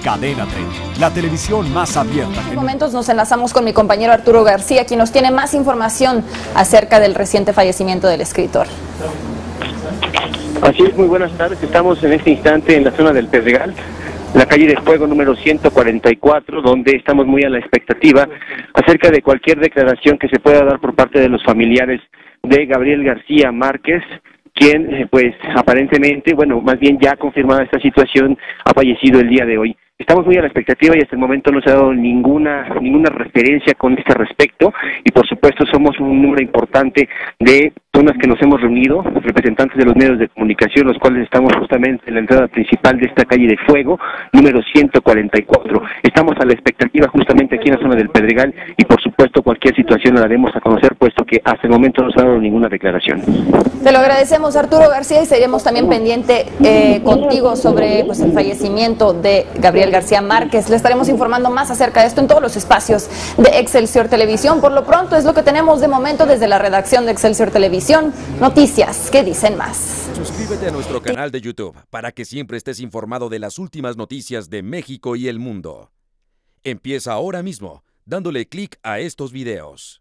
Cadena 3, la televisión más abierta. En estos momentos nos enlazamos con mi compañero Arturo García, quien nos tiene más información acerca del reciente fallecimiento del escritor. Así es, muy buenas tardes. Estamos en este instante en la zona del Pedregal, la calle de Fuego número 144, donde estamos muy a la expectativa acerca de cualquier declaración que se pueda dar por parte de los familiares de Gabriel García Márquez, quien, pues, aparentemente, bueno, más bien ya confirmada esta situación, ha fallecido el día de hoy. Estamos muy a la expectativa y hasta el momento no se ha dado ninguna referencia con este respecto, y por supuesto somos un número importante de personas que nos hemos reunido, representantes de los medios de comunicación, los cuales estamos justamente en la entrada principal de esta calle de Fuego, número 144. Estamos a la expectativa justamente aquí en la zona del Pedregal y por supuesto cualquier situación la daremos a conocer, puesto que hasta el momento no se ha dado ninguna declaración. Te lo agradecemos, Arturo García, y seguiremos también pendiente contigo sobre, pues, el fallecimiento de Gabriel García Márquez. Le estaremos informando más acerca de esto en todos los espacios de Excelsior Televisión. Por lo pronto es lo que tenemos de momento desde la redacción de Excelsior Televisión. Noticias que dicen más. Suscríbete a nuestro canal de YouTube para que siempre estés informado de las últimas noticias de México y el mundo. Empieza ahora mismo dándole clic a estos videos.